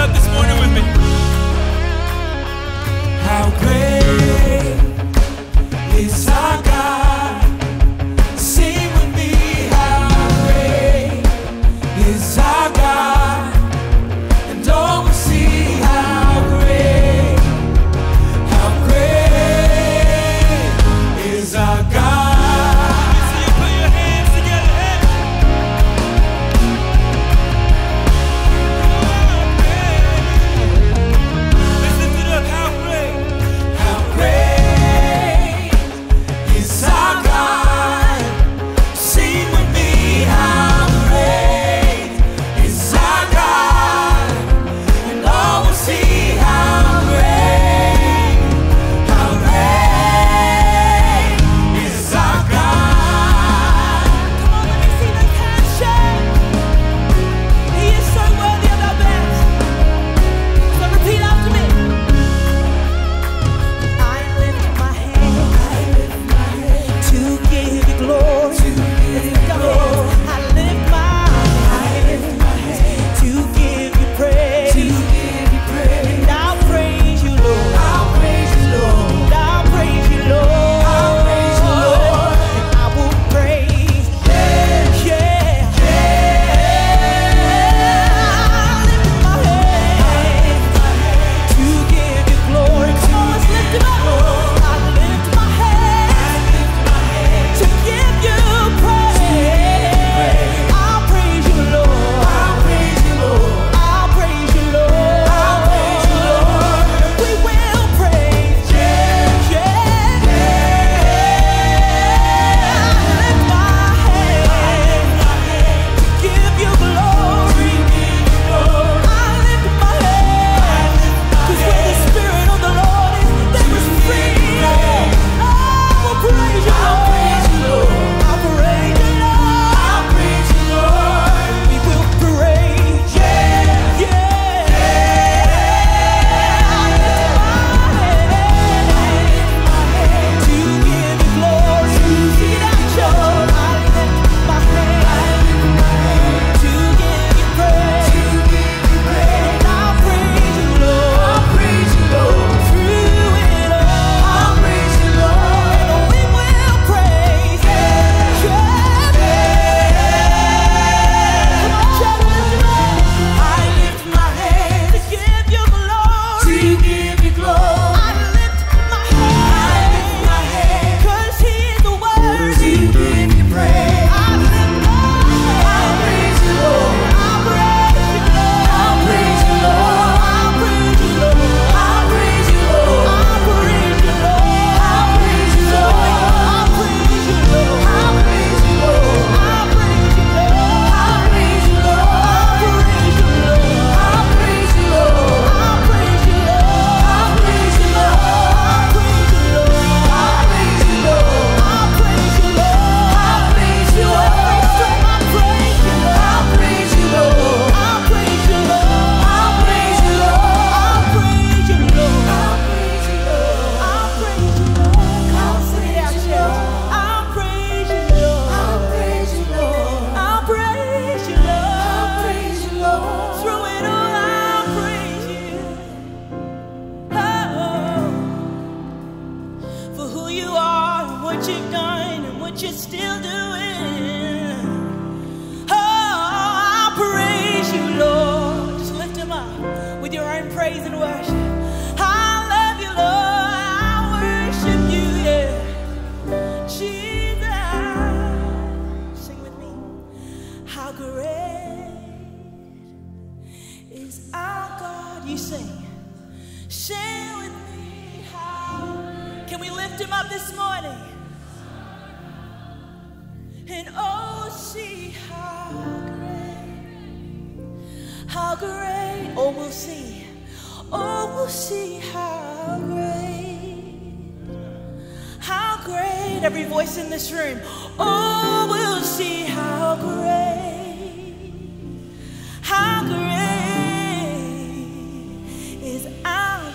up this morning with me. How great is our God? Sing with me. How great is our God? And don't we see how great is our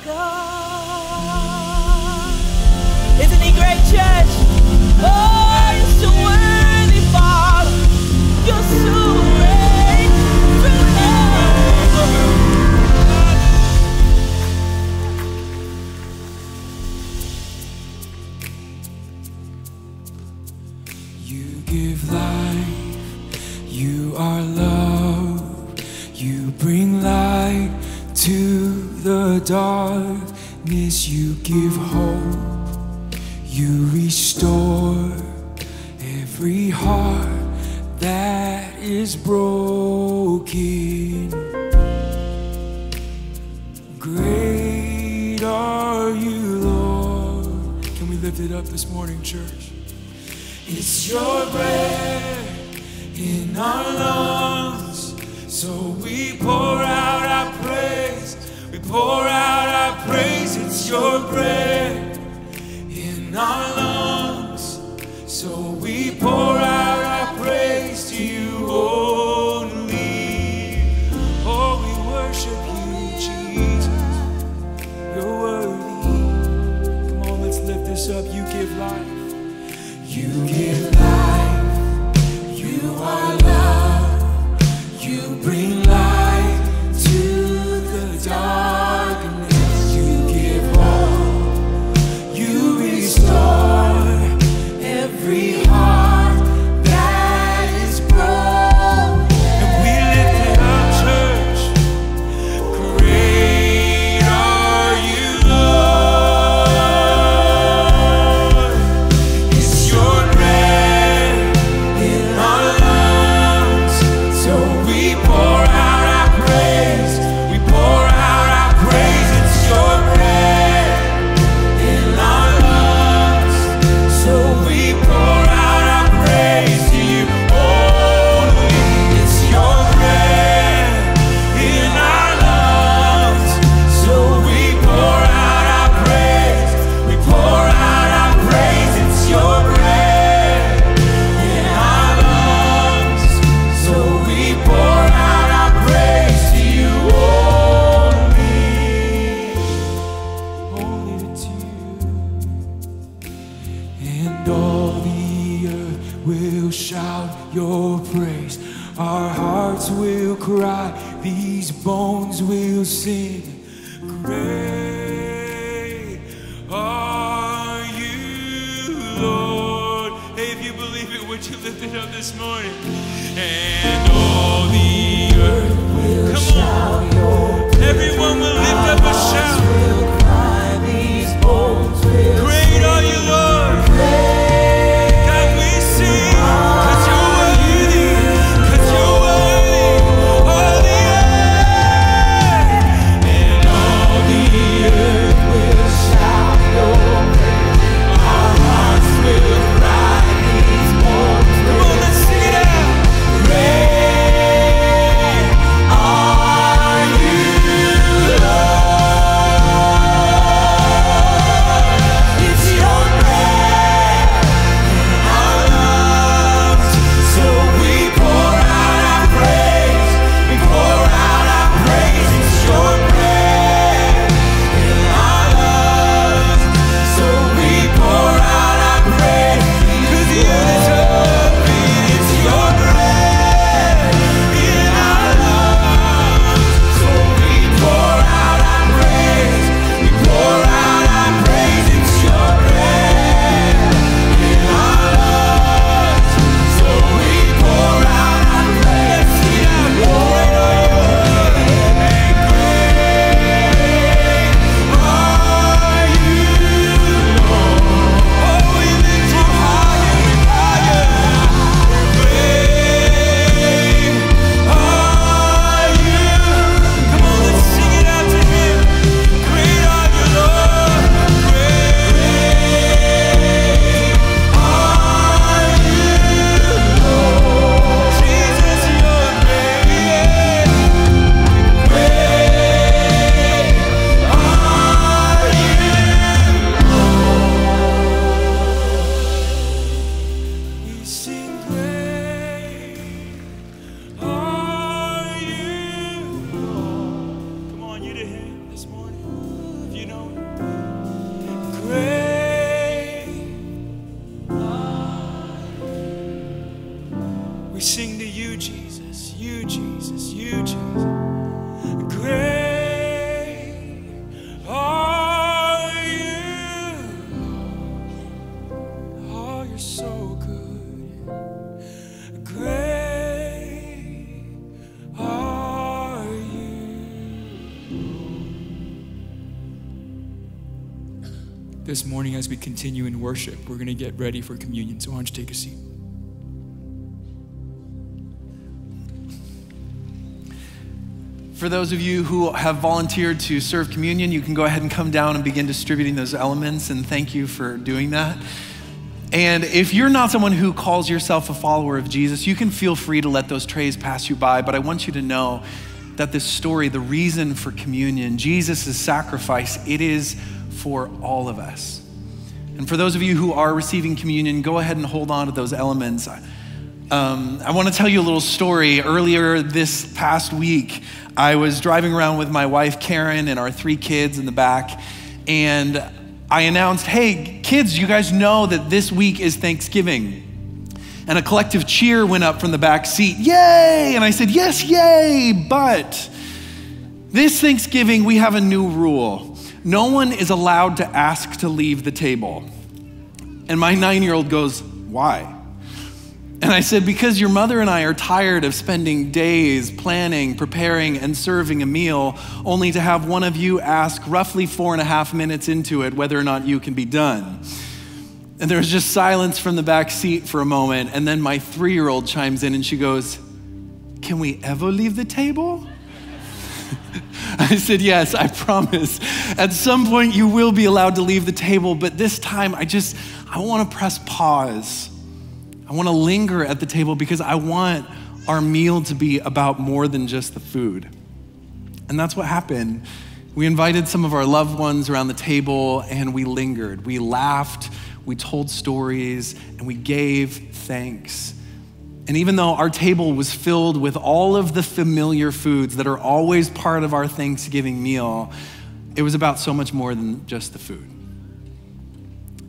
God? give life. You are love. You bring light to the darkness. You give hope. You restore every heart that is broken. Great are you, Lord. Can we lift it up this morning, church? It's your breath in our lungs, so we pour out our praise. We pour out our praise. It's your breath in our lungs, so we pour out our praise to you only. Oh, we worship you, Jesus. You're worthy. Come on, let's lift this up. You give life. You give life, you are love, you bring light to the darkness, you give hope, you restore every heart that is broken. And we lift it up, church. Great are you, Lord. This morning as we continue in worship, we're going to get ready for communion. So why don't you take a seat? For those of you who have volunteered to serve communion, you can go ahead and come down and begin distributing those elements, and thank you for doing that. And if you're not someone who calls yourself a follower of Jesus, you can feel free to let those trays pass you by, but I want you to know that this story, the reason for communion, Jesus' sacrifice, it is for all of us. And for those of you who are receiving communion, go ahead and hold on to those elements. I want to tell you a little story. Earlier this past week, I was driving around with my wife, Karen, and our 3 kids in the back, and I announced, hey, kids, you guys know that this week is Thanksgiving. And a collective cheer went up from the back seat, yay! And I said, yes, yay, but this Thanksgiving, we have a new rule. No one is allowed to ask to leave the table. And my 9-year-old goes, why? And I said, because your mother and I are tired of spending days planning, preparing, and serving a meal, only to have one of you ask roughly 4.5 minutes into it whether or not you can be done. And there was just silence from the back seat for a moment, and then my 3-year-old chimes in and she goes, can we ever leave the table? I said, yes, I promise. At some point you will be allowed to leave the table, but this time I want to press pause. I want to linger at the table because I want our meal to be about more than just the food. And that's what happened. We invited some of our loved ones around the table and we lingered. We laughed, we told stories, and we gave thanks. And even though our table was filled with all of the familiar foods that are always part of our Thanksgiving meal, it was about so much more than just the food.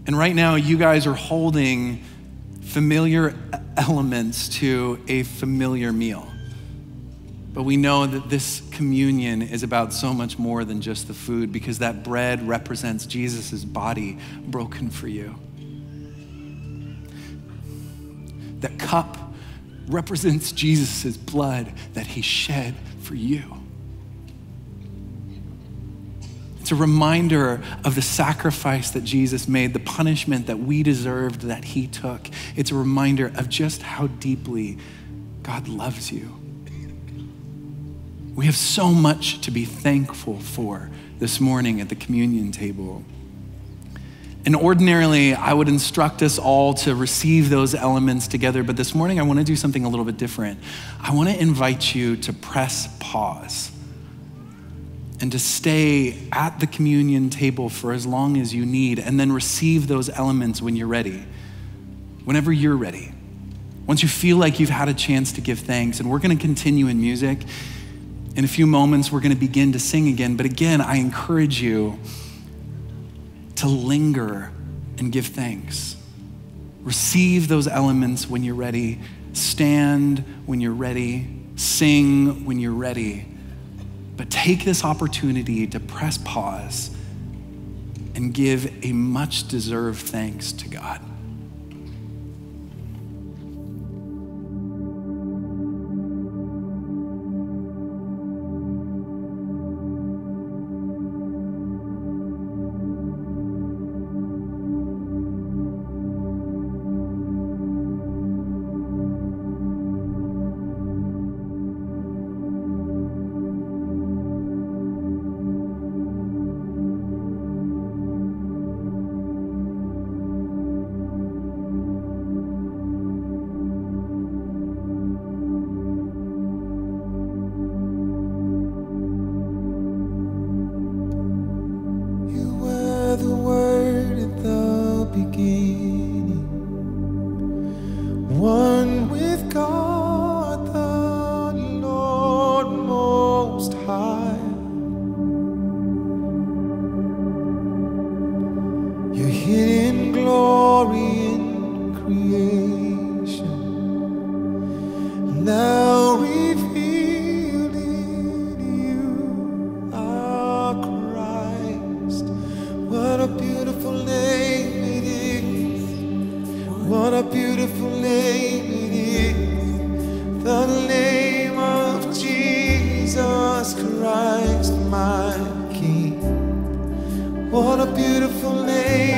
And right now, you guys are holding familiar elements to a familiar meal. But we know that this communion is about so much more than just the food, because that bread represents Jesus' body broken for you. That cup represents Jesus' blood that he shed for you. It's a reminder of the sacrifice that Jesus made, the punishment that we deserved that he took. It's a reminder of just how deeply God loves you. We have so much to be thankful for this morning at the communion table. And ordinarily, I would instruct us all to receive those elements together, but this morning I want to do something a little bit different. I want to invite you to press pause and to stay at the communion table for as long as you need, and then receive those elements when you're ready, whenever you're ready. Once you feel like you've had a chance to give thanks, and we're gonna continue in music. In a few moments, we're gonna begin to sing again, but again, I encourage you to linger and give thanks. Receive those elements when you're ready, stand when you're ready, sing when you're ready. But take this opportunity to press pause and give a much deserved thanks to God. What a beautiful name.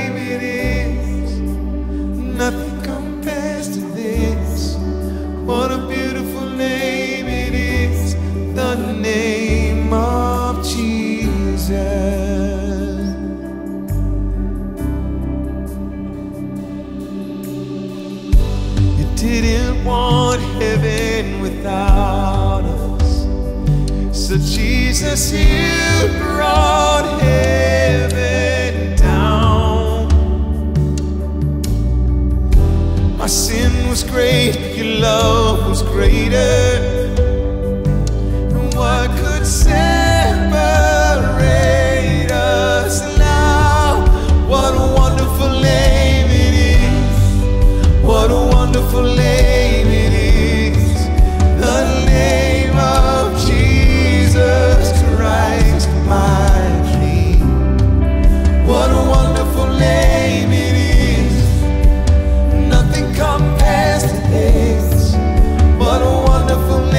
didn't want heaven without us. So Jesus, you brought heaven down. My sin was great, your love was greater. And what could separate us now? What a wonderful name it is. What a wonderful name it is. The name of Jesus Christ, my King. What a wonderful name it is. Nothing compares to this. What a wonderful name it is.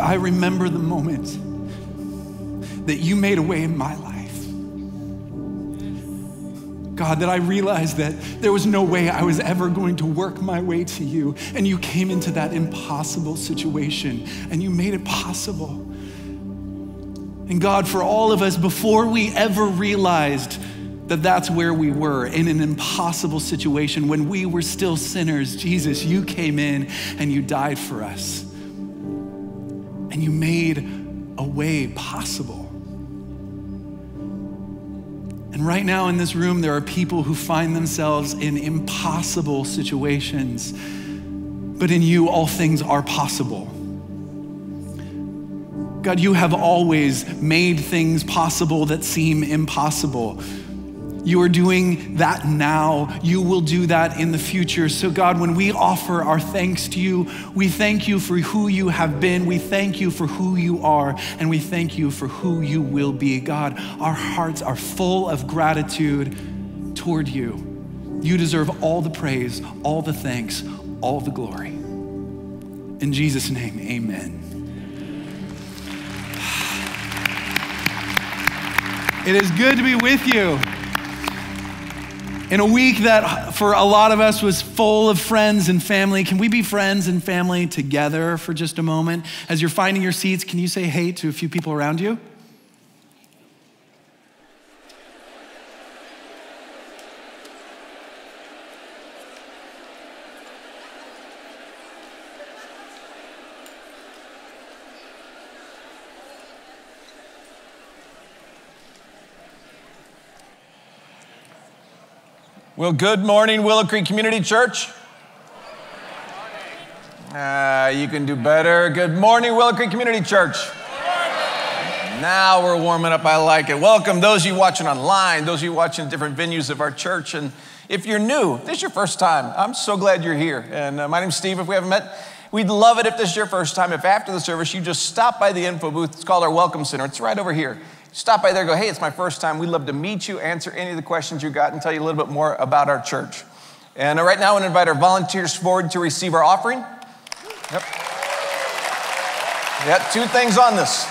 I remember the moment that you made a way in my life. God, that I realized that there was no way I was ever going to work my way to you. And you came into that impossible situation and you made it possible. And God, for all of us, before we ever realized that that's where we were, in an impossible situation, when we were still sinners, Jesus, you came in and you died for us. And you made a way possible. And right now in this room, there are people who find themselves in impossible situations, but in you, all things are possible. God, you have always made things possible that seem impossible. You are doing that now. You will do that in the future. So God, when we offer our thanks to you, we thank you for who you have been. We thank you for who you are, and we thank you for who you will be. God, our hearts are full of gratitude toward you. You deserve all the praise, all the thanks, all the glory. In Jesus' name, amen. It is good to be with you. In a week that for a lot of us was full of friends and family, can we be friends and family together for just a moment? As you're finding your seats, can you say hey to a few people around you? Well, good morning, Willow Creek Community Church. You can do better. Good morning, Willow Creek Community Church. Now we're warming up. I like it. Welcome those of you watching online, those of you watching different venues of our church. And if you're new, this is your first time, I'm so glad you're here. And my name's Steve, if we haven't met. We'd love it if this is your first time. If after the service, you just stop by the info booth, it's called our Welcome Center. It's right over here. Stop by there, go, hey, it's my first time. We'd love to meet you, answer any of the questions you got, and tell you a little bit more about our church. And right now, I want to invite our volunteers forward to receive our offering. Yep, two things on this.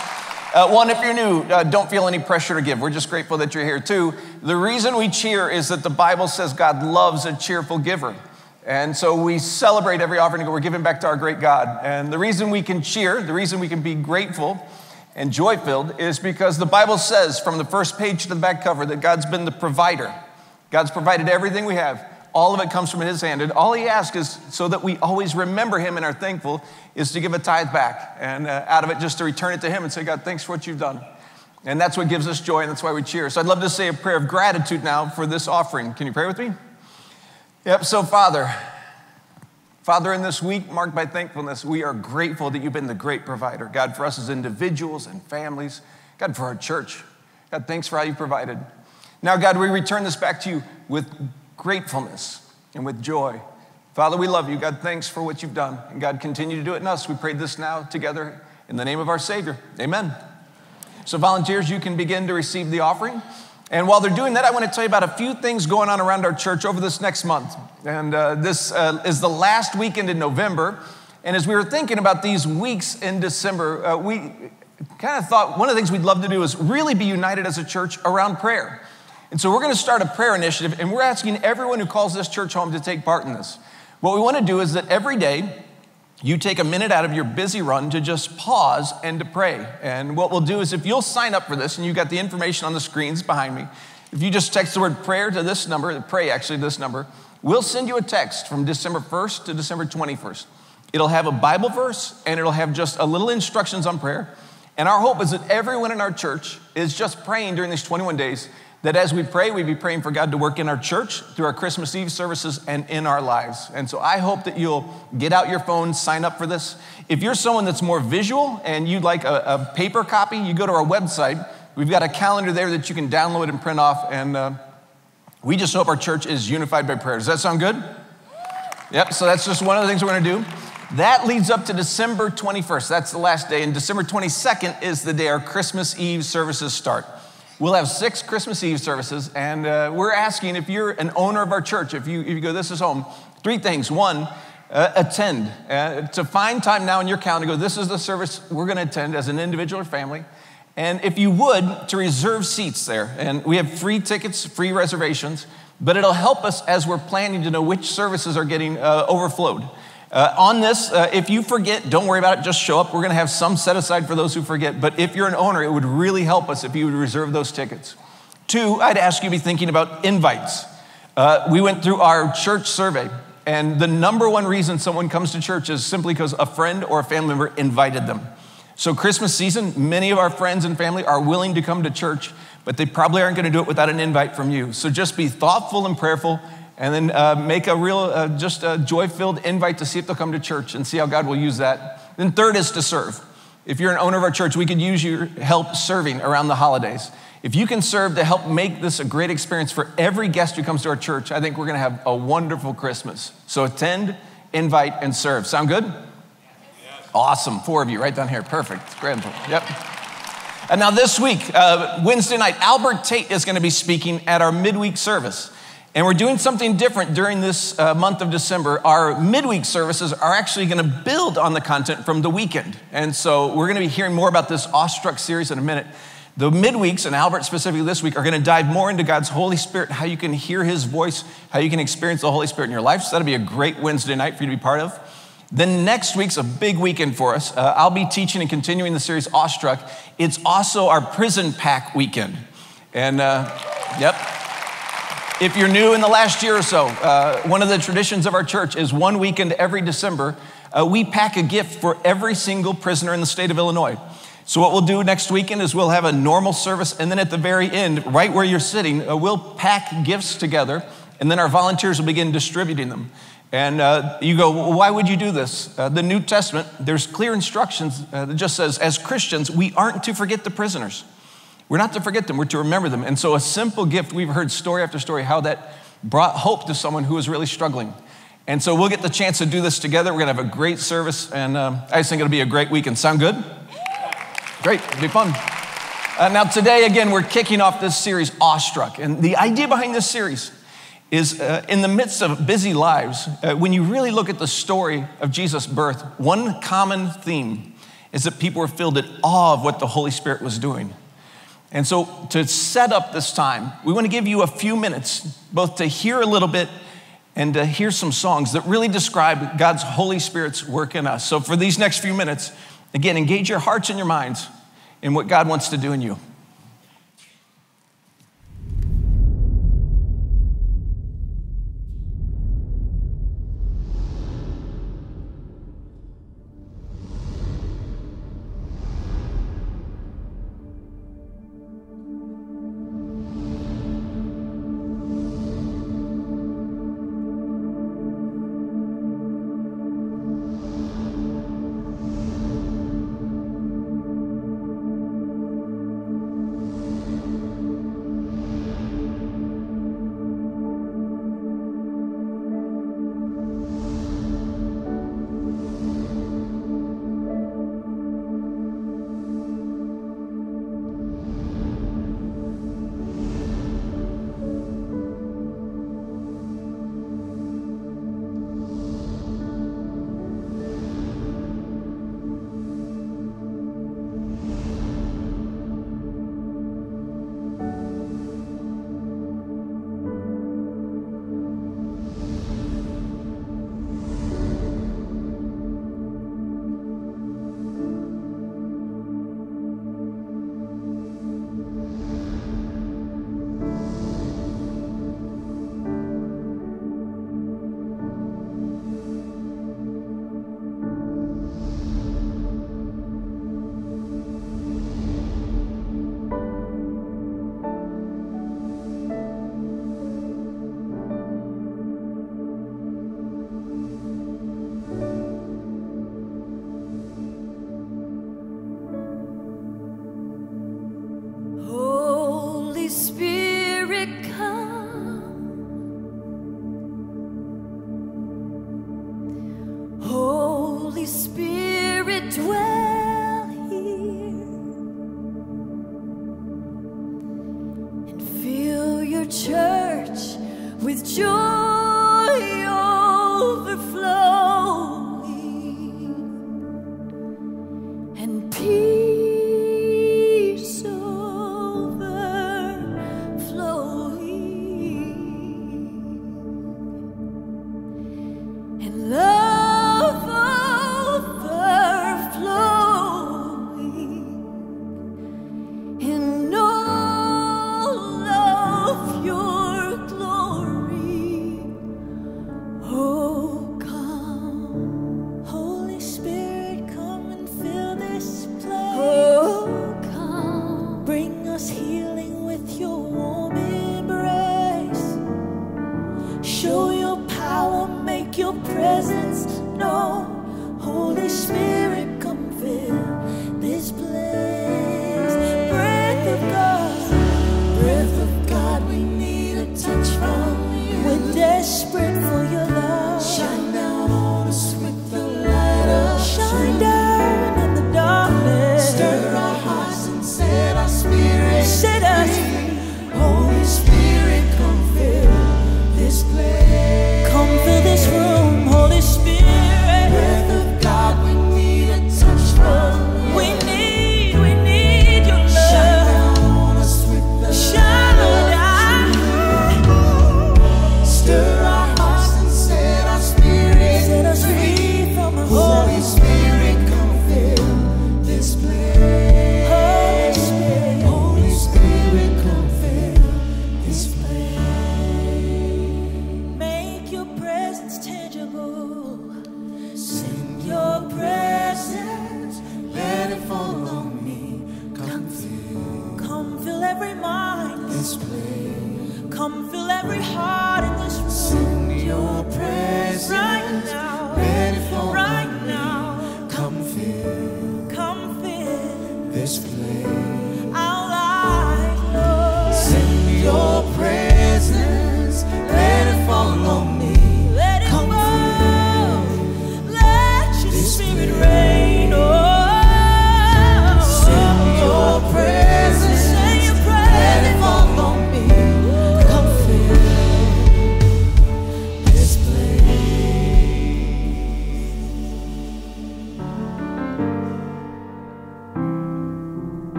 One, if you're new, don't feel any pressure to give. We're just grateful that you're here. Two, the reason we cheer is that the Bible says God loves a cheerful giver. And so we celebrate every offering we're giving back to our great God. And the reason we can cheer, the reason we can be grateful and joy-filled is because the Bible says from the first page to the back cover that God's been the provider. God's provided everything we have. All of it comes from his hand. And all he asks is so that we always remember him and are thankful is to give a tithe back. And out of it, just to return it to him and say, God, thanks for what you've done. And that's what gives us joy, and that's why we cheer. So I'd love to say a prayer of gratitude now for this offering. Can you pray with me? Yep, so Father, in this week marked by thankfulness, we are grateful that you've been the great provider. God, for us as individuals and families. God, for our church. God, thanks for how you provided. Now, God, we return this back to you with gratefulness and with joy. Father, we love you. God, thanks for what you've done. And God, continue to do it in us. We pray this now together in the name of our Savior. Amen. So volunteers, you can begin to receive the offering. And while they're doing that, I want to tell you about a few things going on around our church over this next month. And this is the last weekend in November. And as we were thinking about these weeks in December, we kind of thought one of the things we'd love to do is really be united as a church around prayer. And so we're going to start a prayer initiative, and we're asking everyone who calls this church home to take part in this. What we want to do is that every day, you take a minute out of your busy run to just pause and to pray. And what we'll do is if you'll sign up for this, and you've got the information on the screens behind me, if you just text the word prayer to this number, pray actually this number, we'll send you a text from December 1st to December 21st. It'll have a Bible verse, and it'll have just a little instructions on prayer. And our hope is that everyone in our church is just praying during these 21 days, that as we pray, we'd be praying for God to work in our church, through our Christmas Eve services, and in our lives. And so I hope that you'll get out your phone, sign up for this. If you're someone that's more visual and you'd like a paper copy, you go to our website. We've got a calendar there that you can download and print off. And we just hope our church is unified by prayer. Does that sound good? Yep, so that's just one of the things we're gonna do. That leads up to December 21st. That's the last day. And December 22nd is the day our Christmas Eve services start. We'll have 6 Christmas Eve services, and we're asking if you're an owner of our church, if you go, this is home, 3 things. One, attend. To find time now in your calendar, go, this is the service we're going to attend as an individual or family. And if you would, to reserve seats there. And we have free tickets, free reservations, but it'll help us as we're planning to know which services are getting overflowed. On this, if you forget, don't worry about it, just show up. We're gonna have some set aside for those who forget, but if you're an owner, it would really help us if you would reserve those tickets. 2, I'd ask you to be thinking about invites. We went through our church survey, and the number one reason someone comes to church is simply because a friend or a family member invited them. So Christmas season, many of our friends and family are willing to come to church, but they probably aren't gonna do it without an invite from you. So just be thoughtful and prayerful, and then make a real, just a joy-filled invite to see if they'll come to church and see how God will use that. Then 3rd is to serve. If you're an owner of our church, we could use your help serving around the holidays. If you can serve to help make this a great experience for every guest who comes to our church, I think we're going to have a wonderful Christmas. So attend, invite, and serve. Sound good? Yes. Awesome. 4 of you right down here. Perfect. Grand. Yep. And now this week, Wednesday night, Albert Tate is going to be speaking at our midweek service. And we're doing something different during this month of December. Our midweek services are actually going to build on the content from the weekend. And so we're going to be hearing more about this Awestruck series in a minute. The midweeks, and Albert specifically this week, are going to dive more into God's Holy Spirit, how you can hear his voice, how you can experience the Holy Spirit in your life. So that'll be a great Wednesday night for you to be part of. Then next week's a big weekend for us. I'll be teaching and continuing the series Awestruck. It's also our prison pack weekend. And yep. If you're new in the last year or so, one of the traditions of our church is one weekend every December, we pack a gift for every single prisoner in the state of Illinois. So what we'll do next weekend is we'll have a normal service, and then at the very end, right where you're sitting, we'll pack gifts together, and then our volunteers will begin distributing them. And you go, well, why would you do this? The New Testament, there's clear instructions that just says, as Christians, we aren't to forget the prisoners. We're not to forget them, we're to remember them. And so a simple gift, we've heard story after story how that brought hope to someone who was really struggling. And so we'll get the chance to do this together. We're gonna have a great service, and I just think it'll be a great weekend. Sound good? Great, it'll be fun. Now today, again, we're kicking off this series, Awestruck. And the idea behind this series is in the midst of busy lives, when you really look at the story of Jesus' birth, one common theme is that people were filled with awe of what the Holy Spirit was doing. And so to set up this time, we want to give you a few minutes, both to hear a little bit and to hear some songs that really describe God's Holy Spirit's work in us. So for these next few minutes, again, engage your hearts and your minds in what God wants to do in you. In all of your glory.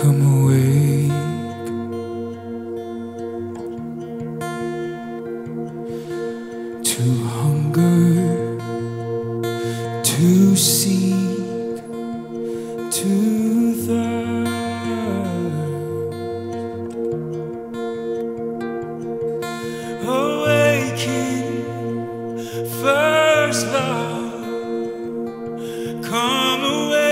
come awake, to hunger, to seek, to thirst, awaking first love, come away.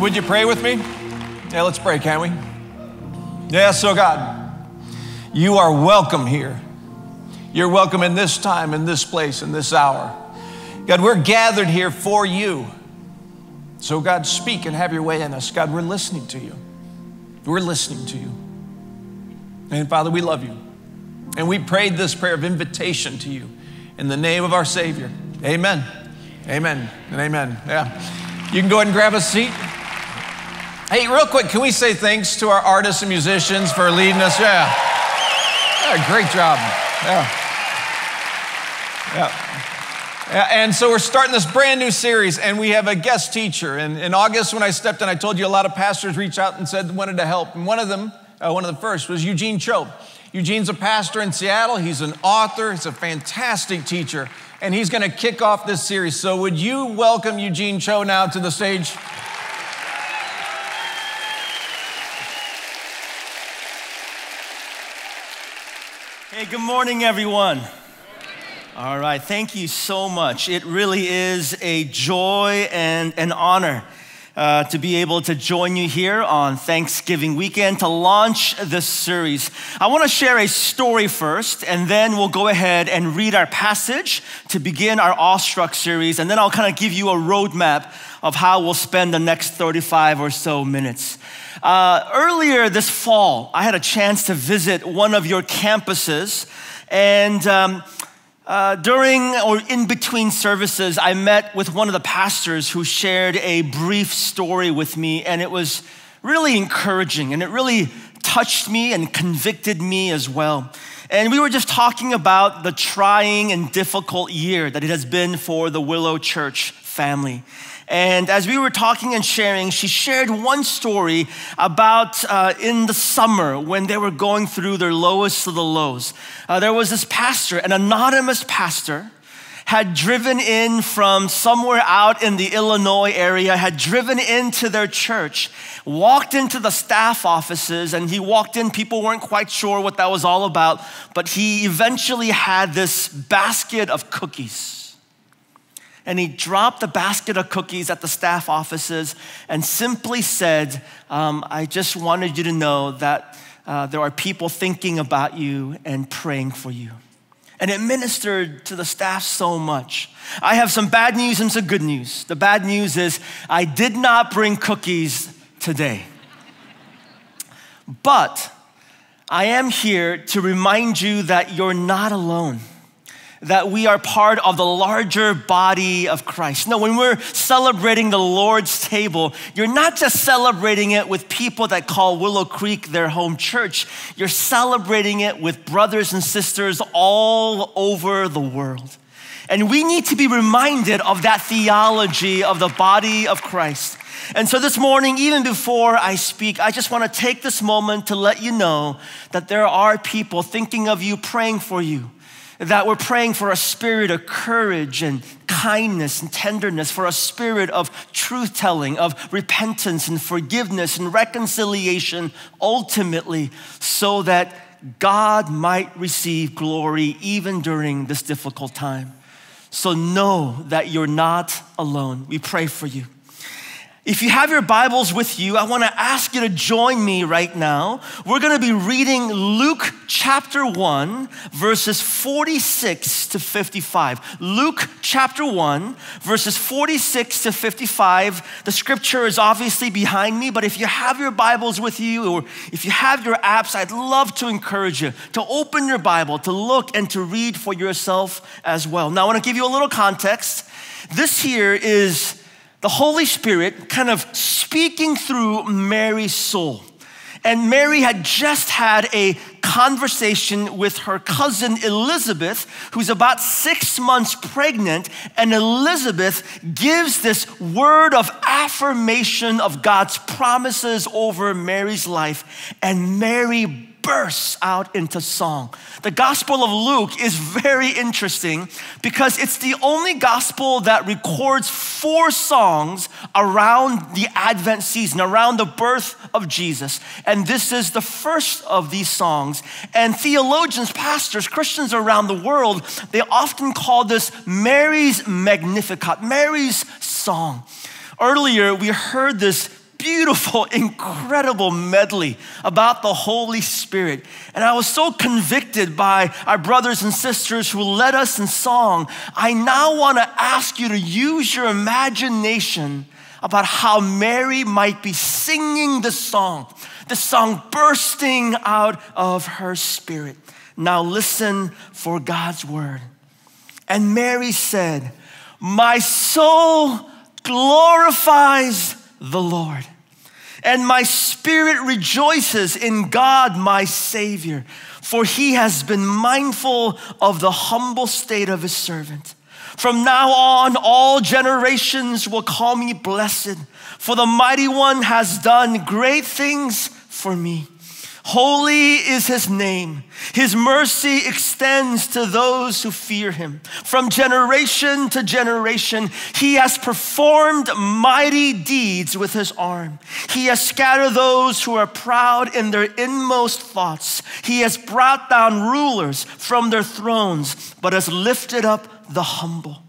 Would you pray with me? Yeah, let's pray, can't we? Yeah, so God, you are welcome here. You're welcome in this time, in this place, in this hour. God, we're gathered here for you. So God, speak and have your way in us. God, we're listening to you. We're listening to you. And Father, we love you. And we prayed this prayer of invitation to you in the name of our Savior. Amen. Amen. And amen. Yeah. You can go ahead and grab a seat. Hey, real quick, can we say thanks to our artists and musicians for leading us? Yeah. Yeah, great job. Yeah. Yeah. And so we're starting this brand new series, and we have a guest teacher. And in August, when I stepped in, I told you a lot of pastors reached out and said wanted to help. And one of the first was Eugene Cho. Eugene's a pastor in Seattle. He's an author. He's a fantastic teacher. And he's going to kick off this series. So would you welcome Eugene Cho now to the stage? Hey, good morning, everyone. All right, thank you so much. It really is a joy and an honor to be able to join you here on Thanksgiving weekend to launch this series. I want to share a story first, and then we'll go ahead and read our passage to begin our Awestruck series, and then I'll kind of give you a roadmap of how we'll spend the next 35 or so minutes. Earlier this fall, I had a chance to visit one of your campuses, and during or in between services, I met with one of the pastors who shared a brief story with me, and it was really encouraging, and it really touched me and convicted me as well. And we were just talking about the trying and difficult year that it has been for the Willow Church family. And as we were talking and sharing, she shared one story about in the summer when they were going through their lowest of the lows. There was this pastor, an anonymous pastor, had driven in from somewhere out in the Illinois area, had driven into their church, walked into the staff offices, and he walked in. People weren't quite sure what that was all about, but he eventually had this basket of cookies. And he dropped the basket of cookies at the staff offices and simply said, I just wanted you to know that there are people thinking about you and praying for you. And it ministered to the staff so much. I have some bad news and some good news. The bad news is I did not bring cookies today. But I am here to remind you that you're not alone, that we are part of the larger body of Christ. No, when we're celebrating the Lord's table, you're not just celebrating it with people that call Willow Creek their home church. You're celebrating it with brothers and sisters all over the world. And we need to be reminded of that theology of the body of Christ. And so this morning, even before I speak, I just want to take this moment to let you know that there are people thinking of you, praying for you, that we're praying for a spirit of courage and kindness and tenderness, for a spirit of truth-telling, of repentance and forgiveness and reconciliation, ultimately, so that God might receive glory even during this difficult time. So know that you're not alone. We pray for you. If you have your Bibles with you, I want to ask you to join me right now. We're going to be reading Luke chapter 1, verses 46 to 55. Luke chapter 1, verses 46 to 55. The scripture is obviously behind me, but if you have your Bibles with you or if you have your apps, I'd love to encourage you to open your Bible, to look and to read for yourself as well. Now, I want to give you a little context. This here is the Holy Spirit kind of speaking through Mary's soul. And Mary had just had a conversation with her cousin Elizabeth, who's about 6 months pregnant, and Elizabeth gives this word of affirmation of God's promises over Mary's life, and Mary bursts out into song. The Gospel of Luke is very interesting because it's the only gospel that records 4 songs around the Advent season, around the birth of Jesus. And this is the first of these songs. And theologians, pastors, Christians around the world, they often call this Mary's Magnificat, Mary's song. Earlier, we heard this beautiful, incredible medley about the Holy Spirit. And I was so convicted by our brothers and sisters who led us in song. I now want to ask you to use your imagination about how Mary might be singing this song bursting out of her spirit. Now listen for God's word. And Mary said, "My soul glorifies the Lord, and my spirit rejoices in God my Savior, for he has been mindful of the humble state of his servant. From now on, all generations will call me blessed, for the Mighty One has done great things for me. Holy is his name. His mercy extends to those who fear him. From generation to generation, he has performed mighty deeds with his arm. He has scattered those who are proud in their inmost thoughts. He has brought down rulers from their thrones, but has lifted up the humble.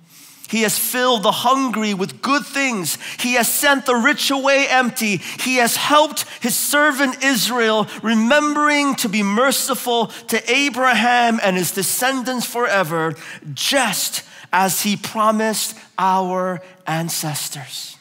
He has filled the hungry with good things. He has sent the rich away empty. He has helped his servant Israel, remembering to be merciful to Abraham and his descendants forever, just as he promised our ancestors.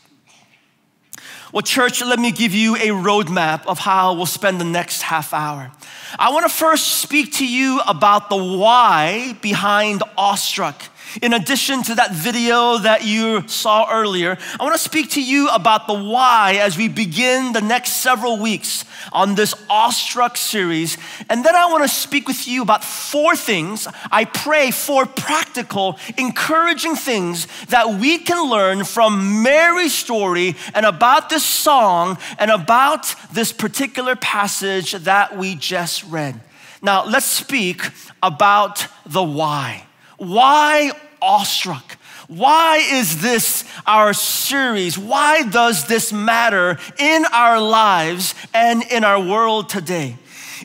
Well, church, let me give you a roadmap of how we'll spend the next half hour. I want to first speak to you about the why behind Awestruck. In addition to that video that you saw earlier, I want to speak to you about the why as we begin the next several weeks on this Awestruck series. And then I want to speak with you about four things, I pray, four practical, encouraging things that we can learn from Mary's story and about this song and about this particular passage that we just read. Now, let's speak about the why. Why Awestruck? Why is this our series? Why does this matter in our lives and in our world today?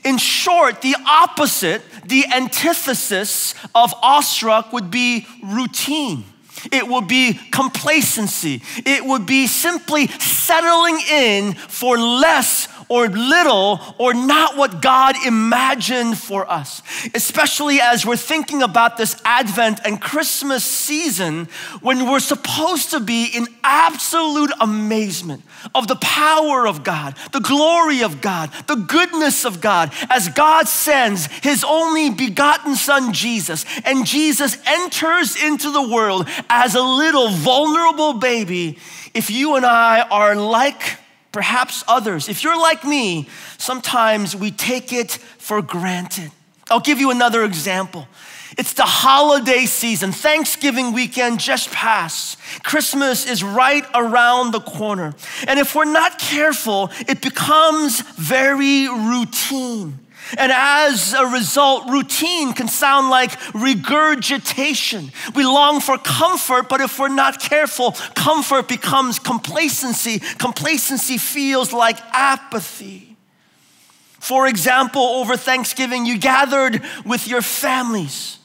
In short, the opposite, the antithesis of awestruck would be routine. It would be complacency. It would be simply settling in for less or little or not what God imagined for us. Especially as we're thinking about this Advent and Christmas season when we're supposed to be in absolute amazement of the power of God, the glory of God, the goodness of God, as God sends his only begotten son, Jesus, and Jesus enters into the world as a little vulnerable baby. If you and I are like perhaps others, if you're like me, sometimes we take it for granted. I'll give you another example. It's the holiday season. Thanksgiving weekend just passed. Christmas is right around the corner. And if we're not careful, it becomes very routine. And as a result, routine can sound like regurgitation. We long for comfort, but if we're not careful, comfort becomes complacency. Complacency feels like apathy. For example, over Thanksgiving, you gathered with your families.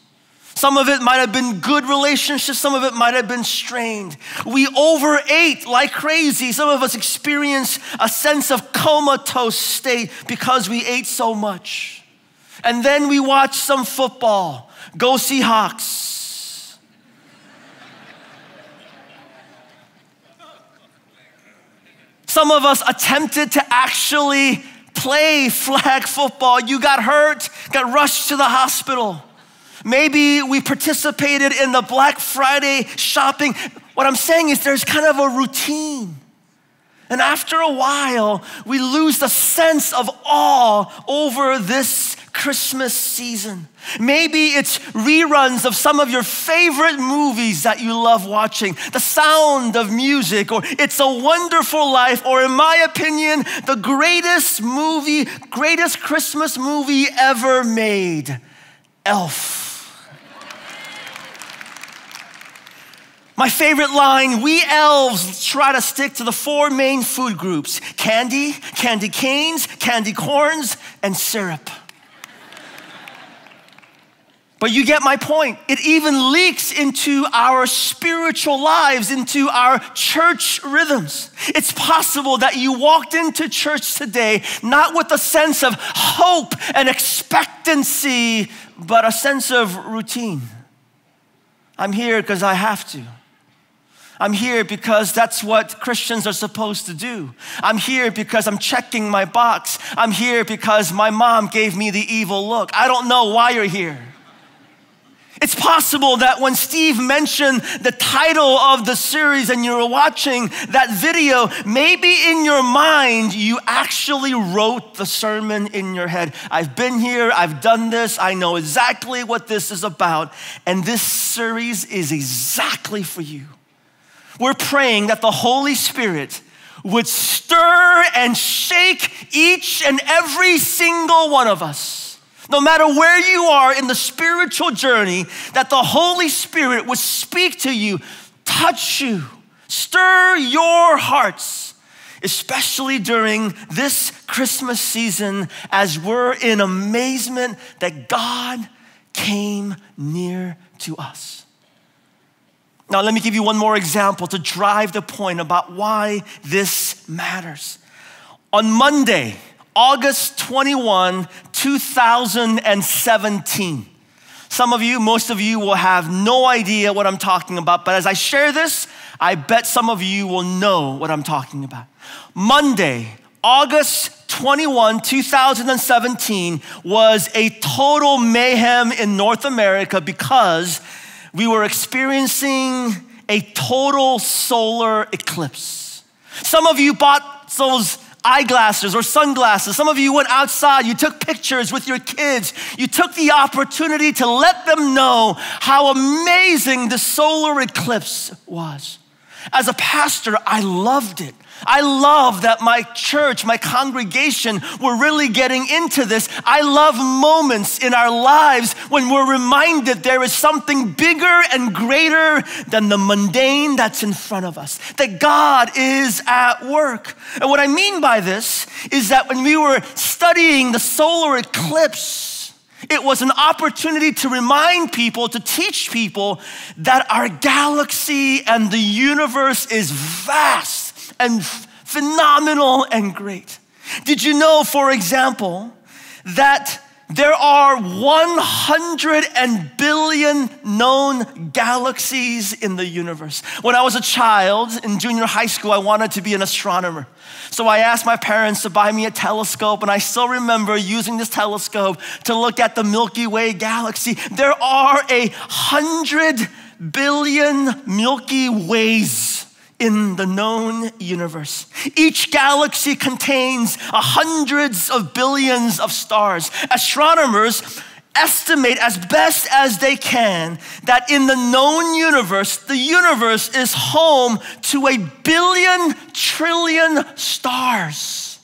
Some of it might have been good relationships. Some of it might have been strained. We overate like crazy. Some of us experience a sense of comatose state because we ate so much. And then we watch some football. Go Seahawks. Some of us attempted to actually play flag football. You got hurt, got rushed to the hospital. Maybe we participated in the Black Friday shopping. What I'm saying is there's kind of a routine. And after a while, we lose the sense of awe over this Christmas season. Maybe it's reruns of some of your favorite movies that you love watching, The Sound of Music, or It's a Wonderful Life, or in my opinion, the greatest movie, greatest Christmas movie ever made, Elf. My favorite line, we elves try to stick to the four main food groups: candy, candy canes, candy corns, and syrup. But you get my point. It even leaks into our spiritual lives, into our church rhythms. It's possible that you walked into church today not with a sense of hope and expectancy, but a sense of routine. I'm here because I have to. I'm here because that's what Christians are supposed to do. I'm here because I'm checking my box. I'm here because my mom gave me the evil look. I don't know why you're here. It's possible that when Steve mentioned the title of the series and you were watching that video, maybe in your mind, you actually wrote the sermon in your head. I've been here, I've done this, I know exactly what this is about, and this series is exactly for you. We're praying that the Holy Spirit would stir and shake each and every single one of us. No matter where you are in the spiritual journey, that the Holy Spirit would speak to you, touch you, stir your hearts, especially during this Christmas season as we're in amazement that God came near to us. Now, let me give you one more example to drive the point about why this matters. On Monday, August 21, 2017. Some of you, most of you will have no idea what I'm talking about, but as I share this, I bet some of you will know what I'm talking about. Monday, August 21, 2017 was a total mayhem in North America because we were experiencing a total solar eclipse. Some of you bought those eyeglasses or sunglasses. Some of you went outside, you took pictures with your kids. You took the opportunity to let them know how amazing the solar eclipse was. As a pastor, I loved it. I love that my church, my congregation, we're really getting into this. I love moments in our lives when we're reminded there is something bigger and greater than the mundane that's in front of us, that God is at work. And what I mean by this is that when we were studying the solar eclipse, it was an opportunity to remind people, to teach people that our galaxy and the universe is vast and phenomenal and great. Did you know, for example, that there are 100 billion known galaxies in the universe? When I was a child in junior high school, I wanted to be an astronomer. So I asked my parents to buy me a telescope, and I still remember using this telescope to look at the Milky Way galaxy. There are 100 billion Milky Ways in the known universe. Each galaxy contains hundreds of billions of stars. Astronomers estimate as best as they can that in the known universe, the universe is home to 1 billion trillion stars.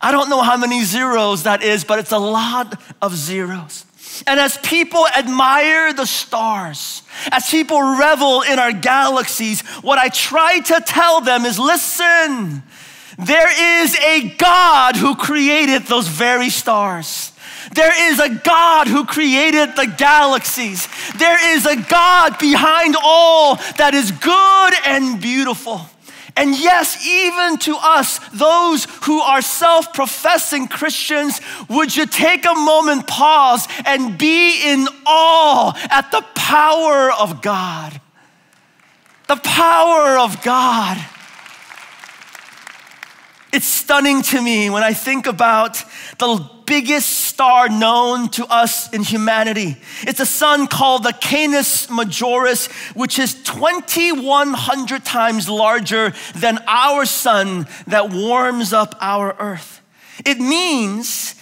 I don't know how many zeros that is, but it's a lot of zeros. And as people admire the stars, as people revel in our galaxies, what I try to tell them is, listen, there is a God who created those very stars. There is a God who created the galaxies. There is a God behind all that is good and beautiful. And yes, even to us, those who are self-professing Christians, would you take a moment, pause, and be in awe at the power of God? The power of God. It's stunning to me when I think about the biggest star known to us in humanity. It's a sun called the Canis Majoris, which is 2,100 times larger than our sun that warms up our earth. It means,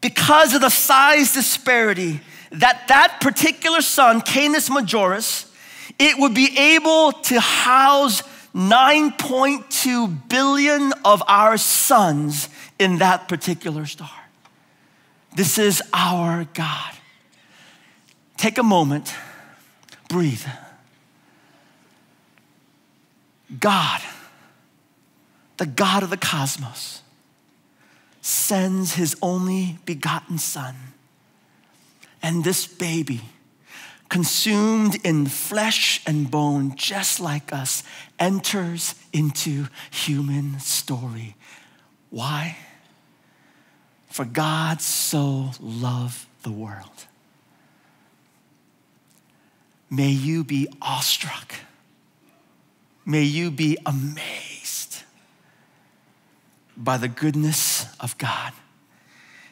because of the size disparity, that particular sun, Canis Majoris, it would be able to house 9.2 billion of our suns in that particular star. This is our God. Take a moment, breathe. God, the God of the cosmos, sends his only begotten son. And this baby, consumed in flesh and bone, just like us, enters into human story. Why? For God so loved the world. May you be awestruck. May you be amazed by the goodness of God.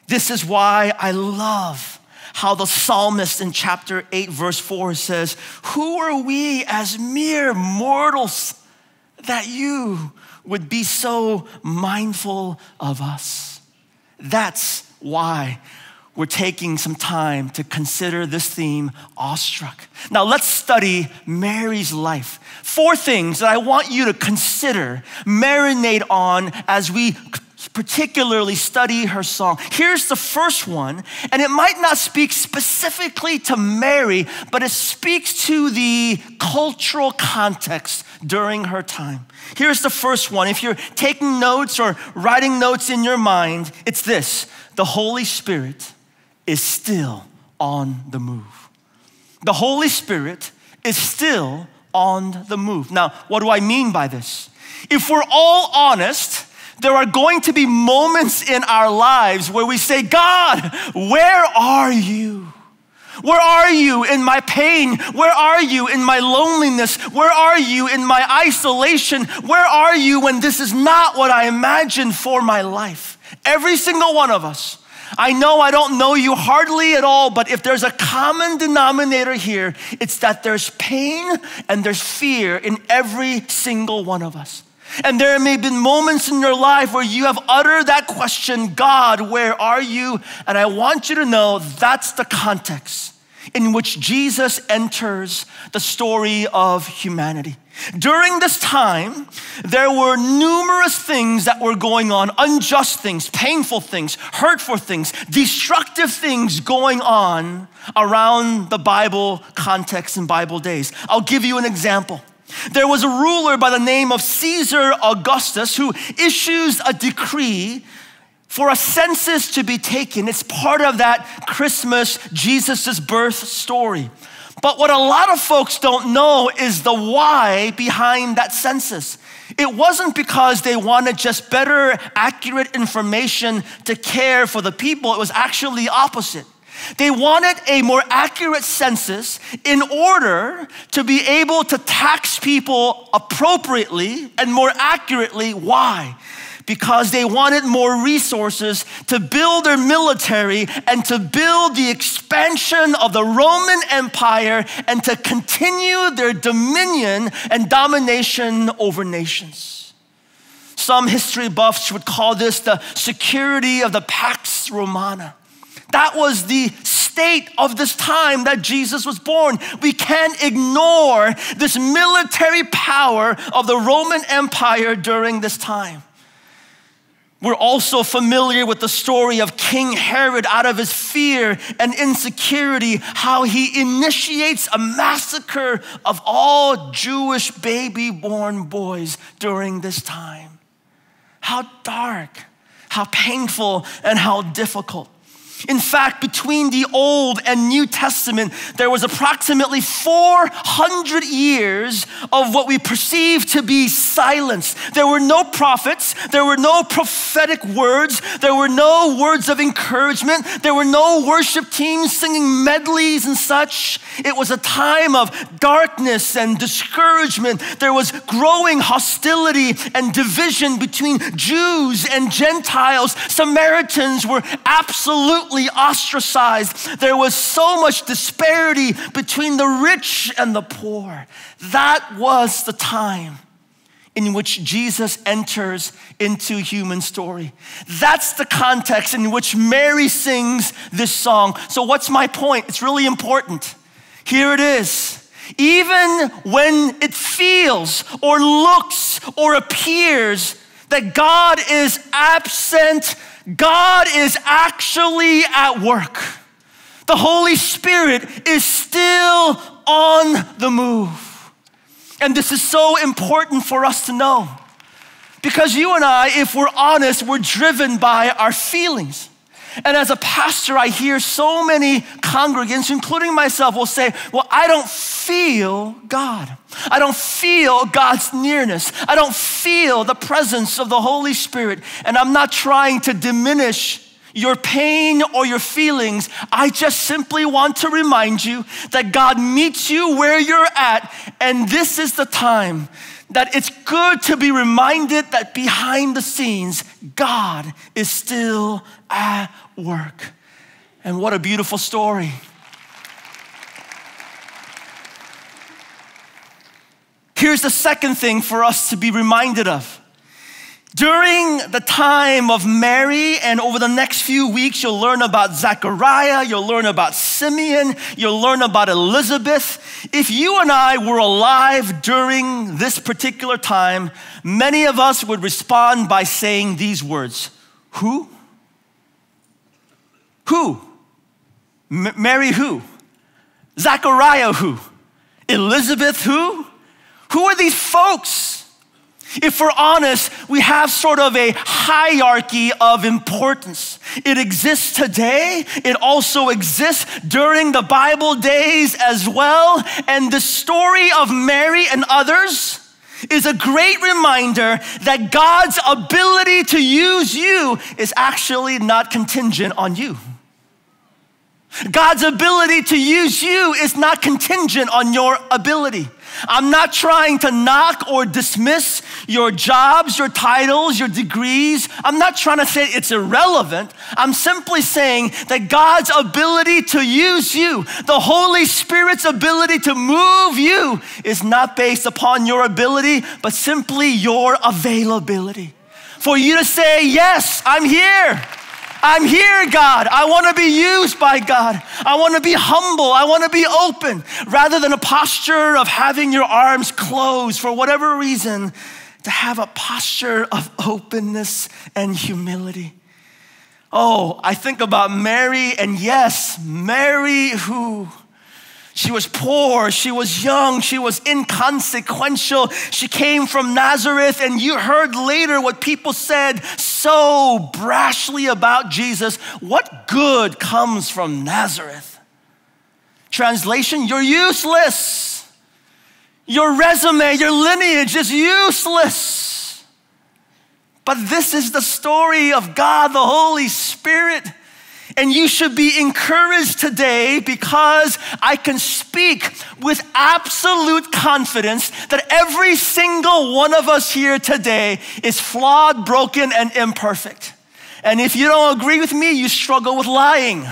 This is why I love how the psalmist in chapter 8, verse 4 says, "Who are we as mere mortals that you would be so mindful of us?" That's why we're taking some time to consider this theme, awestruck. Now let's study Mary's life. Four things that I want you to consider, marinate on as we particularly study her song. Here's the first one, and it might not speak specifically to Mary, but it speaks to the cultural context during her time. Here's the first one. If you're taking notes or writing notes in your mind, it's this: the Holy Spirit is still on the move. The Holy Spirit is still on the move. Now, what do I mean by this? If we're all honest, there are going to be moments in our lives where we say, "God, where are you? Where are you in my pain? Where are you in my loneliness? Where are you in my isolation? Where are you when this is not what I imagined for my life?" Every single one of us. I know I don't know you hardly at all, but if there's a common denominator here, it's that there's pain and there's fear in every single one of us. And there may have been moments in your life where you have uttered that question, "God, where are you?" And I want you to know that's the context in which Jesus enters the story of humanity. During this time, there were numerous things that were going on, unjust things, painful things, hurtful things, destructive things going on around the Bible context in Bible days. I'll give you an example. There was a ruler by the name of Caesar Augustus who issues a decree for a census to be taken. It's part of that Christmas, Jesus' birth story. But what a lot of folks don't know is the why behind that census. It wasn't because they wanted just better, accurate information to care for the people. It was actually the opposite. They wanted a more accurate census in order to be able to tax people appropriately and more accurately. Why? Because they wanted more resources to build their military and to build the expansion of the Roman Empire and to continue their dominion and domination over nations. Some history buffs would call this the security of the Pax Romana. That was the state of this time that Jesus was born. We can't ignore this military power of the Roman Empire during this time. We're also familiar with the story of King Herod, out of his fear and insecurity, how he initiates a massacre of all Jewish baby-born boys during this time. How dark, how painful, and how difficult. In fact, between the Old and New Testament, there was approximately 400 years of what we perceive to be silence. There were no prophets. There were no prophetic words. There were no words of encouragement. There were no worship teams singing medleys and such. It was a time of darkness and discouragement. There was growing hostility and division between Jews and Gentiles. Samaritans were absolutely ostracized. There was so much disparity between the rich and the poor. That was the time in which Jesus enters into human story. That's the context in which Mary sings this song. So what's my point? It's really important. Here it is. Even when it feels or looks or appears that God is absent, God is actually at work. The Holy Spirit is still on the move. And this is so important for us to know, because you and I, if we're honest, we're driven by our feelings. And as a pastor, I hear so many congregants, including myself, will say, "Well, I don't feel God. I don't feel God's nearness. I don't feel the presence of the Holy Spirit." And I'm not trying to diminish your pain or your feelings. I just simply want to remind you that God meets you where you're at. And this is the time that it's good to be reminded that behind the scenes, God is still at work. And what a beautiful story. Here's the second thing for us to be reminded of. During the time of Mary and over the next few weeks, you'll learn about Zechariah, you'll learn about Simeon, you'll learn about Elizabeth. If you and I were alive during this particular time, many of us would respond by saying these words. Who? Who? Mary who? Zechariah who? Elizabeth who? Who are these folks? If we're honest, we have sort of a hierarchy of importance. It exists today. It also exists during the Bible days as well. And the story of Mary and others is a great reminder that God's ability to use you is actually not contingent on you. God's ability to use you is not contingent on your ability. I'm not trying to knock or dismiss your jobs, your titles, your degrees. I'm not trying to say it's irrelevant. I'm simply saying that God's ability to use you, the Holy Spirit's ability to move you, is not based upon your ability, but simply your availability. For you to say, yes, I'm here. I'm here, God. I want to be used by God. I want to be humble. I want to be open. Rather than a posture of having your arms closed for whatever reason, to have a posture of openness and humility. Oh, I think about Mary, and yes, Mary who? She was poor, she was young, she was inconsequential. She came from Nazareth, and you heard later what people said so brashly about Jesus. What good comes from Nazareth? Translation, you're useless. Your resume, your lineage is useless. But this is the story of God, the Holy Spirit. And you should be encouraged today because I can speak with absolute confidence that every single one of us here today is flawed, broken, and imperfect. And if you don't agree with me, you struggle with lying.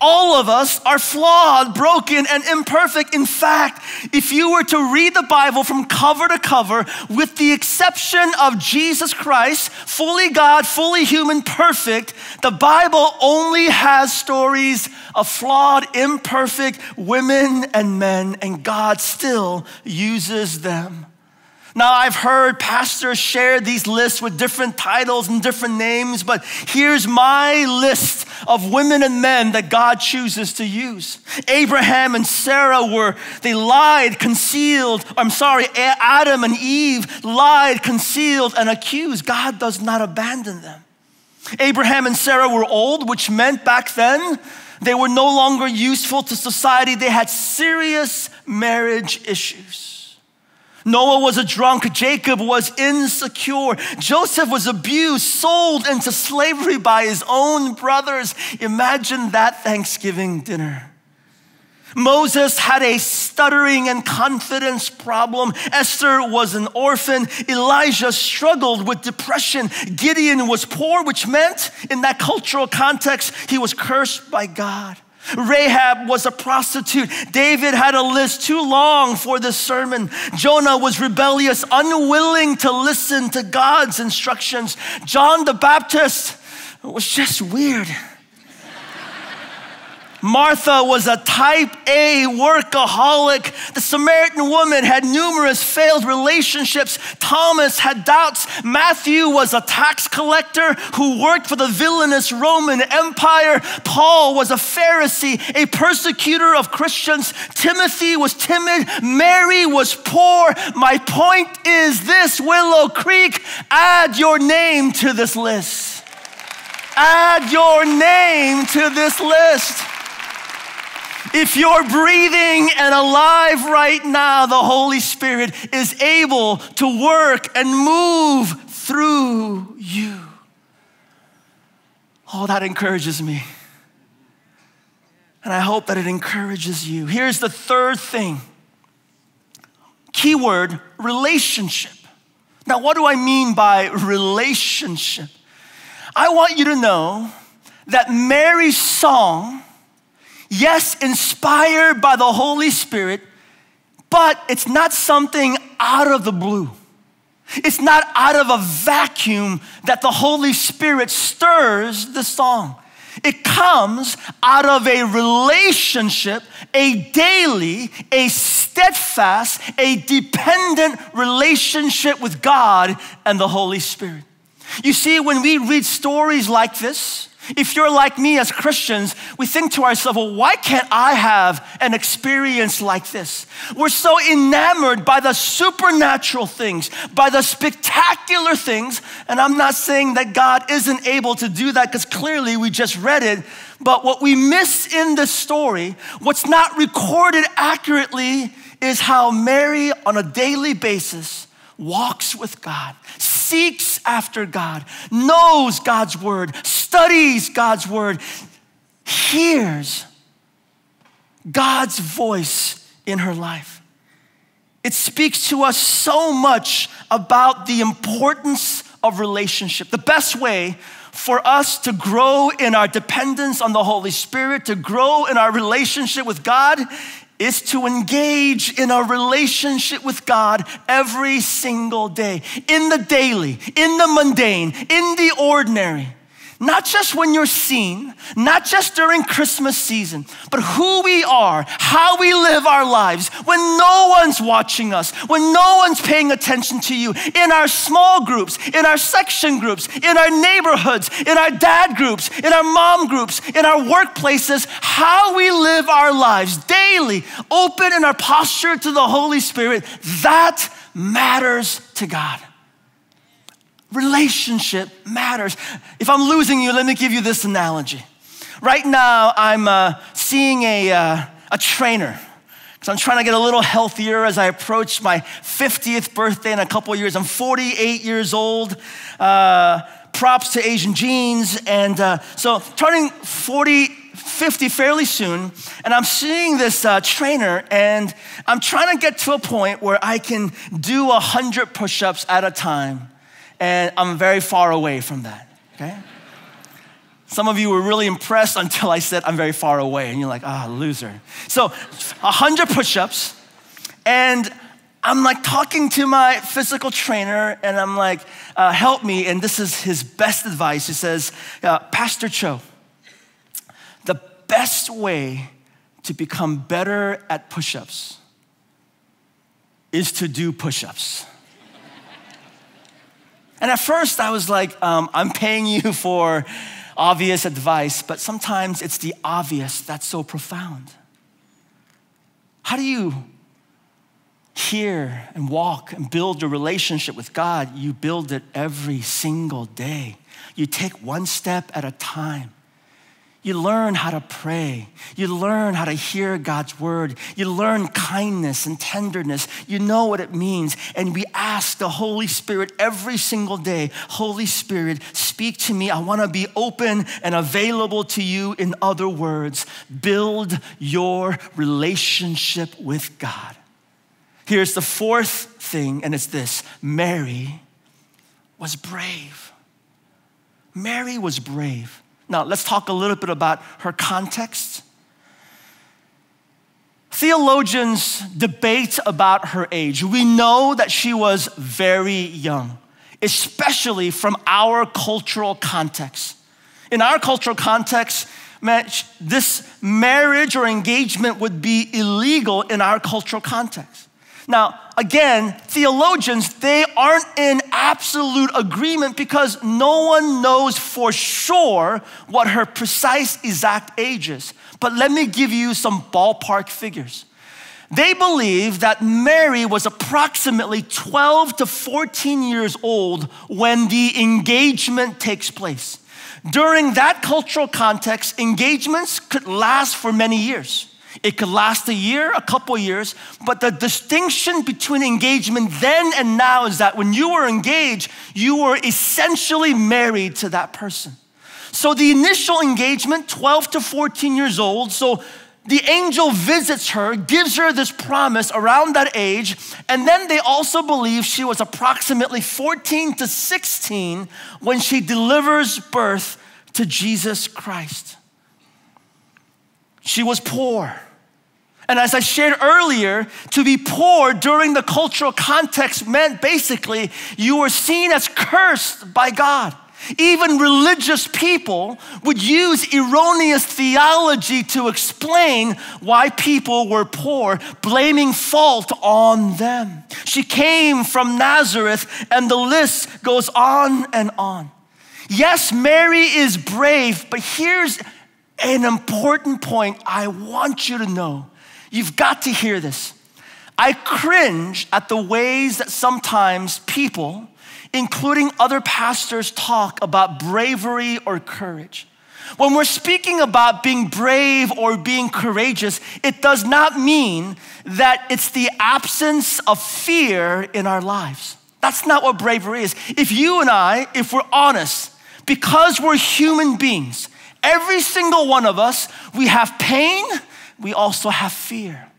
All of us are flawed, broken, and imperfect. In fact, if you were to read the Bible from cover to cover, with the exception of Jesus Christ, fully God, fully human, perfect, the Bible only has stories of flawed, imperfect women and men, and God still uses them. Now, I've heard pastors share these lists with different titles and different names, but here's my list of women and men that God chooses to use. Abraham and Sarah Adam and Eve lied, concealed, and accused. God does not abandon them. Abraham and Sarah were old, which meant back then they were no longer useful to society. They had serious marriage issues. Noah was a drunk, Jacob was insecure, Joseph was abused, sold into slavery by his own brothers. Imagine that Thanksgiving dinner. Moses had a stuttering and confidence problem. Esther was an orphan. Elijah struggled with depression. Gideon was poor, which meant in that cultural context, he was cursed by God. Rahab was a prostitute. David had a list too long for this sermon. Jonah was rebellious, unwilling to listen to God's instructions. John the Baptist was just weird. Martha was a type A workaholic. The Samaritan woman had numerous failed relationships. Thomas had doubts. Matthew was a tax collector who worked for the villainous Roman Empire. Paul was a Pharisee, a persecutor of Christians. Timothy was timid. Mary was poor. My point is this, Willow Creek, add your name to this list. Add your name to this list. If you're breathing and alive right now, the Holy Spirit is able to work and move through you. Oh, that encourages me. And I hope that it encourages you. Here's the third thing. Keyword, relationship. Now, what do I mean by relationship? I want you to know that Mary's song, yes, inspired by the Holy Spirit, but it's not something out of the blue. It's not out of a vacuum that the Holy Spirit stirs the song. It comes out of a relationship, a daily, a steadfast, a dependent relationship with God and the Holy Spirit. You see, when we read stories like this, if you're like me as Christians, we think to ourselves, well, why can't I have an experience like this? We're so enamored by the supernatural things, by the spectacular things, and I'm not saying that God isn't able to do that because clearly we just read it, but what we miss in the story, what's not recorded accurately, is how Mary on a daily basis walks with God, seeks after God, knows God's word, studies God's word, hears God's voice in her life. It speaks to us so much about the importance of relationship. The best way for us to grow in our dependence on the Holy Spirit, to grow in our relationship with God, is to engage in a relationship with God every single day, in the daily, in the mundane, in the ordinary. Not just when you're seen, not just during Christmas season, but who we are, how we live our lives, when no one's watching us, when no one's paying attention to you, in our small groups, in our section groups, in our neighborhoods, in our dad groups, in our mom groups, in our workplaces, how we live our lives daily, open in our posture to the Holy Spirit, that matters to God. Relationship matters. If I'm losing you, let me give you this analogy. Right now, I'm seeing a trainer because I'm trying to get a little healthier as I approach my 50th birthday in a couple of years. I'm 48 years old. Props to Asian genes. And so turning 50 fairly soon, and I'm seeing this trainer, and I'm trying to get to a point where I can do 100 push-ups at a time. And I'm very far away from that, okay? Some of you were really impressed until I said I'm very far away, and you're like, ah, loser. So 100 push-ups, and I'm like talking to my physical trainer, and I'm like, help me, and this is his best advice. He says, Pastor Cho, the best way to become better at push-ups is to do push-ups. And at first I was like, I'm paying you for obvious advice, but sometimes it's the obvious that's so profound. How do you hear and walk and build a relationship with God? You build it every single day. You take one step at a time. You learn how to pray. You learn how to hear God's word. You learn kindness and tenderness. You know what it means. And we ask the Holy Spirit every single day, Holy Spirit, speak to me. I want to be open and available to you. In other words, build your relationship with God. Here's the fourth thing, and it's this. Mary was brave. Mary was brave. Now, let's talk a little bit about her context. Theologians debate about her age. We know that she was very young, especially from our cultural context. In our cultural context, man, this marriage or engagement would be illegal in our cultural context. Now, again, theologians, they aren't in absolute agreement because no one knows for sure what her precise exact age is. But let me give you some ballpark figures. They believe that Mary was approximately 12 to 14 years old when the engagement takes place. During that cultural context, engagements could last for many years. It could last a year, a couple years, but the distinction between engagement then and now is that when you were engaged, you were essentially married to that person. So the initial engagement, 12 to 14 years old, so the angel visits her, gives her this promise around that age, and then they also believe she was approximately 14 to 16 when she delivers birth to Jesus Christ. She was poor. And as I shared earlier, to be poor during the cultural context meant basically you were seen as cursed by God. Even religious people would use erroneous theology to explain why people were poor, blaming fault on them. She came from Nazareth, and the list goes on and on. Yes, Mary is brave, but here's an important point I want you to know. You've got to hear this. I cringe at the ways that sometimes people, including other pastors, talk about bravery or courage. When we're speaking about being brave or being courageous, it does not mean that it's the absence of fear in our lives. That's not what bravery is. If you and I, if we're honest, because we're human beings, every single one of us, we have pain, we also have fear.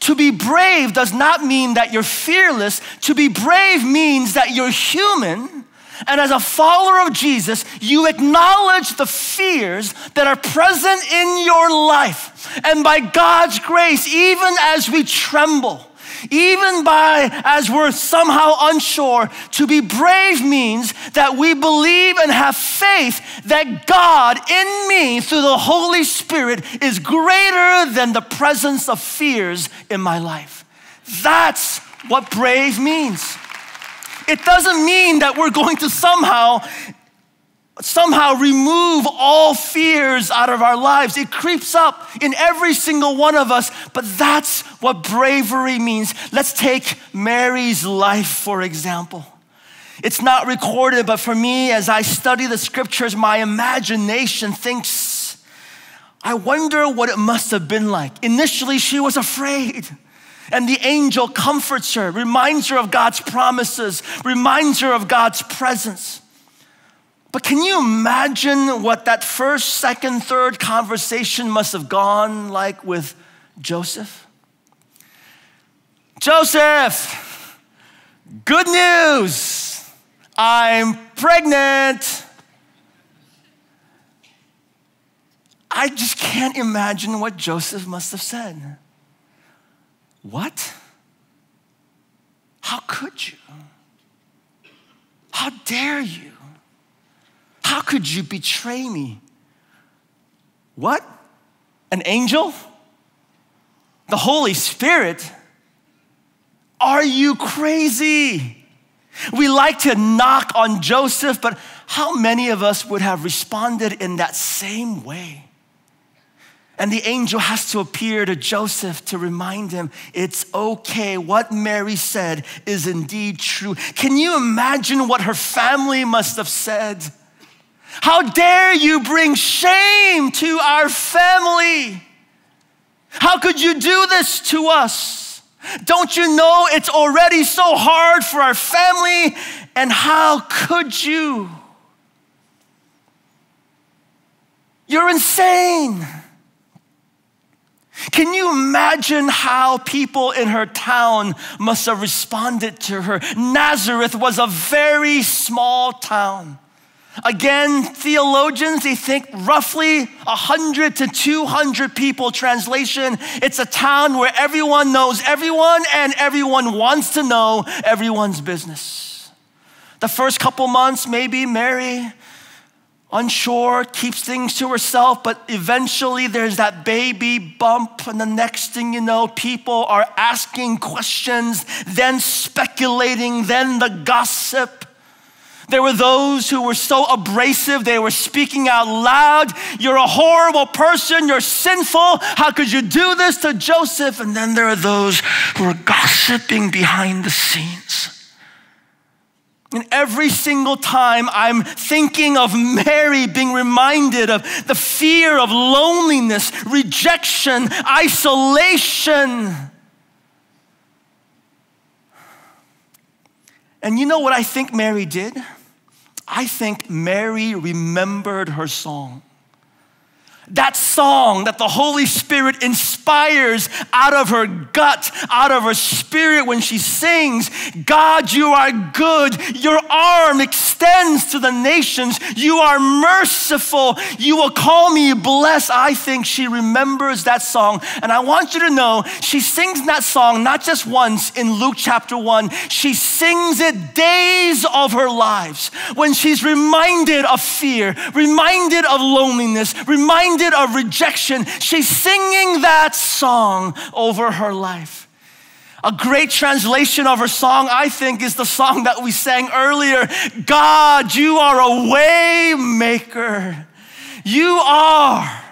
To be brave does not mean that you're fearless. To be brave means that you're human, and as a follower of Jesus, you acknowledge the fears that are present in your life. And by God's grace, even as we tremble, even as we're somehow unsure, to be brave means that we believe and have faith that God in me through the Holy Spirit is greater than the presence of fears in my life. That's what brave means. It doesn't mean that we're going to somehow remove all fears out of our lives. It creeps up in every single one of us, but that's what bravery means. Let's take Mary's life, for example. It's not recorded, but for me, as I study the scriptures, my imagination thinks, I wonder what it must have been like. Initially, she was afraid. And the angel comforts her, reminds her of God's promises, reminds her of God's presence. But can you imagine what that first, second, third conversation must have gone like with Joseph? Joseph, good news, I'm pregnant. I just can't imagine what Joseph must have said. What? How could you? How dare you? How could you betray me? What? An angel? The Holy Spirit? Are you crazy? We like to knock on Joseph, but how many of us would have responded in that same way? And the angel has to appear to Joseph to remind him, it's okay. What Mary said is indeed true. Can you imagine what her family must have said? How dare you bring shame to our family? How could you do this to us? Don't you know it's already so hard for our family? And how could you? You're insane. Can you imagine how people in her town must have responded to her? Nazareth was a very small town. Again, theologians, they think roughly 100 to 200 people. Translation, it's a town where everyone knows everyone and everyone wants to know everyone's business. The first couple months, maybe Mary, unsure, keeps things to herself, but eventually there's that baby bump, and the next thing you know, people are asking questions, then speculating, then the gossip. There were those who were so abrasive, they were speaking out loud. You're a horrible person. You're sinful. How could you do this to Joseph? And then there are those who are gossiping behind the scenes. And every single time I'm thinking of Mary being reminded of the fear of loneliness, rejection, isolation. And you know what I think Mary did? I think Mary remembered her song. That song that the Holy Spirit inspired inspires out of her gut, out of her spirit when she sings, God, you are good. Your arm extends to the nations. You are merciful. You will call me blessed. I think she remembers that song. And I want you to know, she sings that song not just once in Luke chapter 1. She sings it days of her lives when she's reminded of fear, reminded of loneliness, reminded of rejection. She's singing that song over her life. A great translation of her song, I think, is the song that we sang earlier. God, you are a way maker. You are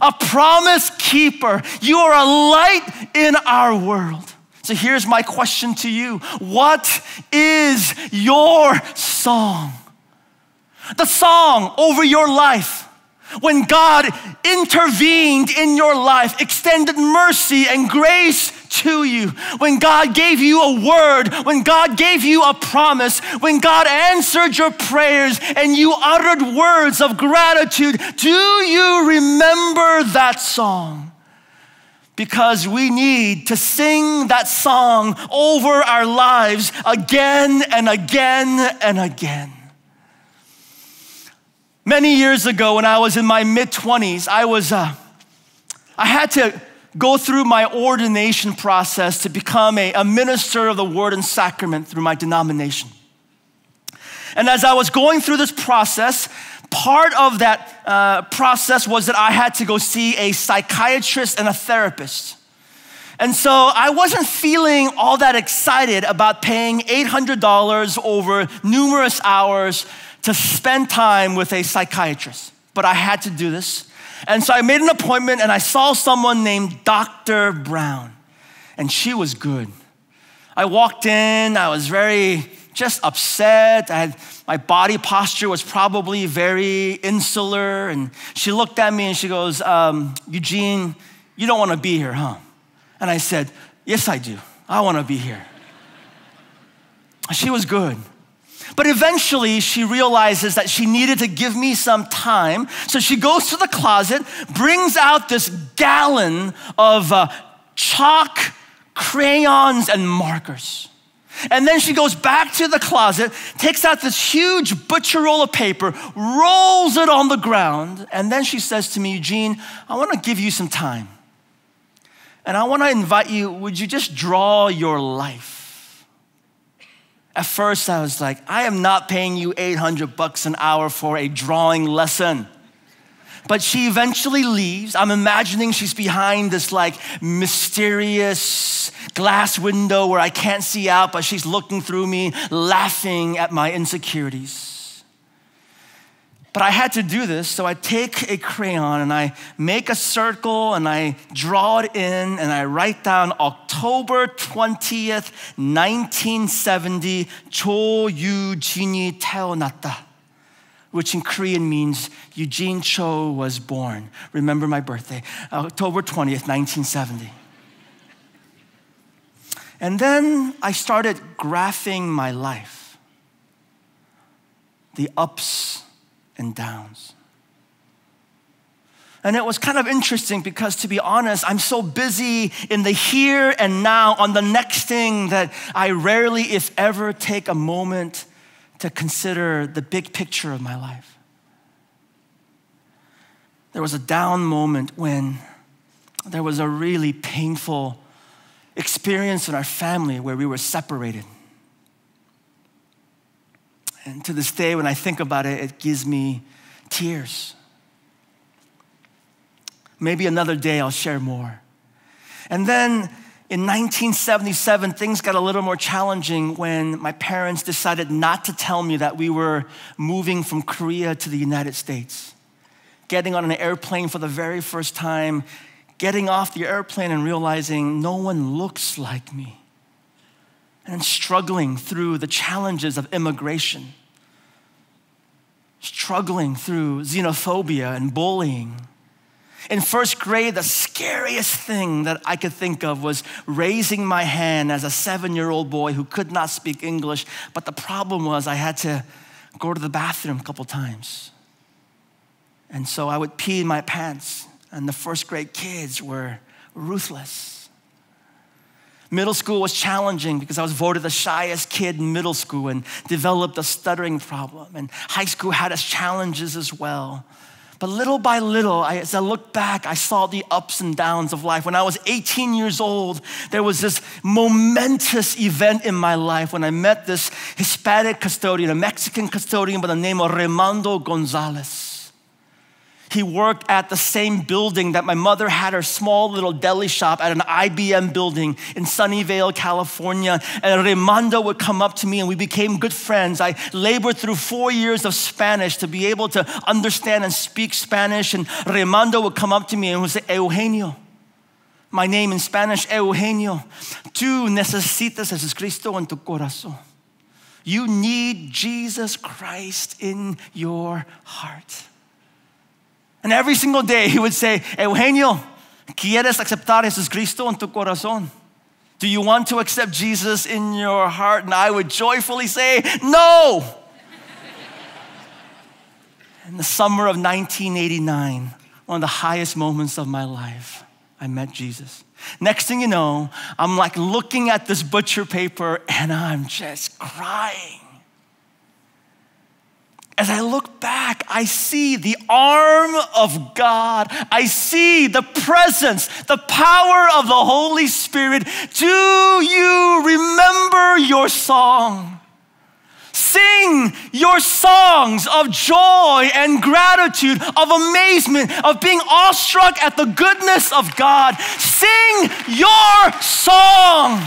a promise keeper. You are a light in our world. So here's my question to you. What is your song? The song over your life when God intervened in your life, extended mercy and grace to you, when God gave you a word, when God gave you a promise, when God answered your prayers and you uttered words of gratitude. Do you remember that song? Because we need to sing that song over our lives again and again and again. Many years ago when I was in my mid-20s, I had to go through my ordination process to become a minister of the word and sacrament through my denomination. And as I was going through this process, part of that process was that I had to go see a psychiatrist and a therapist. And so I wasn't feeling all that excited about paying $800 over numerous hours to spend time with a psychiatrist, but I had to do this. And so I made an appointment and I saw someone named Dr. Brown, and she was good. I walked in, I was very just upset. My body posture was probably very insular. And she looked at me and she goes, Eugene, you don't want to be here, huh? And I said, yes, I do. I want to be here. She was good. But eventually she realizes that she needed to give me some time. So she goes to the closet, brings out this gallon of chalk, crayons, and markers. And then she goes back to the closet, takes out this huge butcher roll of paper, rolls it on the ground, and then she says to me, Eugene, I want to give you some time. And I want to invite you, would you just draw your life? At first I was like, I am not paying you $800 an hour for a drawing lesson. But she eventually leaves. I'm imagining she's behind this like mysterious glass window where I can't see out, but she's looking through me, laughing at my insecurities. But I had to do this, so I take a crayon and I make a circle and I draw it in and I write down October 20th, 1970, 저 유진이 태어났다, which in Korean means Eugene Cho was born. Remember my birthday, October 20th, 1970. And then I started graphing my life, the ups and downs. And it was kind of interesting because, to be honest, I'm so busy in the here and now on the next thing that I rarely, if ever, take a moment to consider the big picture of my life. There was a down moment when there was a really painful experience in our family where we were separated. And to this day, when I think about it, it gives me tears. Maybe another day I'll share more. And then in 1977, things got a little more challenging when my parents decided not to tell me that we were moving from Korea to the United States. Getting on an airplane for the very first time, getting off the airplane and realizing no one looks like me, and struggling through the challenges of immigration, struggling through xenophobia and bullying. In first grade, the scariest thing that I could think of was raising my hand as a 7-year-old boy who could not speak English. But the problem was I had to go to the bathroom a couple times. And so I would pee in my pants, and the first grade kids were ruthless. Middle school was challenging because I was voted the shyest kid in middle school and developed a stuttering problem. And high school had its challenges as well. But little by little, as I look back, I saw the ups and downs of life. When I was 18 years old, there was this momentous event in my life when I met this Hispanic custodian, a Mexican custodian by the name of Raimundo Gonzalez. He worked at the same building that my mother had her small little deli shop at, an IBM building in Sunnyvale, California. And Raimundo would come up to me and we became good friends. I labored through 4 years of Spanish to be able to understand and speak Spanish. And Raimundo would come up to me and would say, Eugenio. My name in Spanish, Eugenio. Tú necesitas a Jesucristo en tu corazón. You need Jesus Christ in your heart. And every single day he would say, Eugenio, ¿quieres aceptar a Jesucristo en tu corazón? Do you want to accept Jesus in your heart? And I would joyfully say, no. In the summer of 1989, one of the highest moments of my life, I met Jesus. Next thing you know, I'm like looking at this butcher paper and I'm just crying. As I look back, I see the arm of God. I see the presence, the power of the Holy Spirit. Do you remember your song? Sing your songs of joy and gratitude, of amazement, of being awestruck at the goodness of God. Sing your song.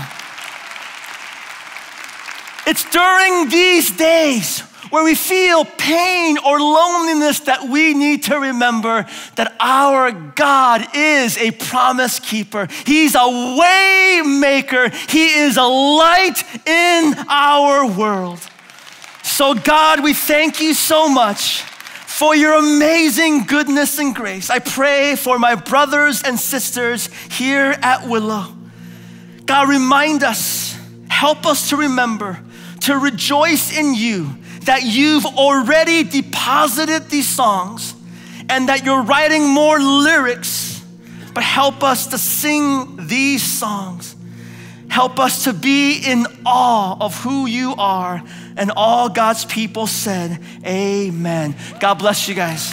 It's during these days where we feel pain or loneliness that we need to remember that our God is a promise keeper. He's a way maker. He is a light in our world. So God, we thank you so much for your amazing goodness and grace. I pray for my brothers and sisters here at Willow. God, remind us, help us to remember, to rejoice in you, that you've already deposited these songs and that you're writing more lyrics, but help us to sing these songs. Help us to be in awe of who you are. And all God's people said, amen. God bless you guys.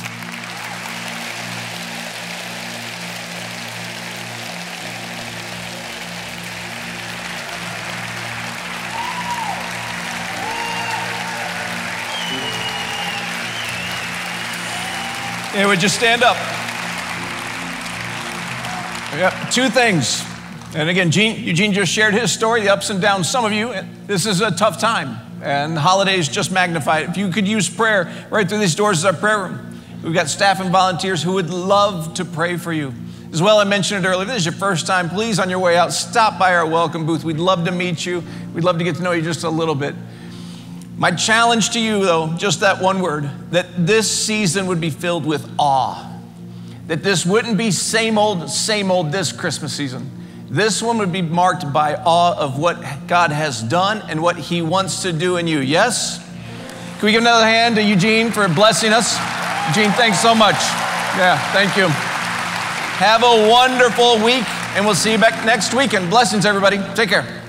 Hey, would you stand up? Yeah, two things. And again, Eugene just shared his story, the ups and downs. Some of you, this is a tough time, and holidays just magnify it. If you could use prayer, right through these doors is our prayer room. We've got staff and volunteers who would love to pray for you. As well, I mentioned it earlier, if this is your first time, please, on your way out, stop by our welcome booth. We'd love to meet you. We'd love to get to know you just a little bit. My challenge to you, though, just that one word, that this season would be filled with awe. That this wouldn't be same old this Christmas season. This one would be marked by awe of what God has done and what he wants to do in you. Yes? Can we give another hand to Eugene for blessing us? Eugene, thanks so much. Yeah, thank you. Have a wonderful week, and we'll see you back next weekend. Blessings, everybody. Take care.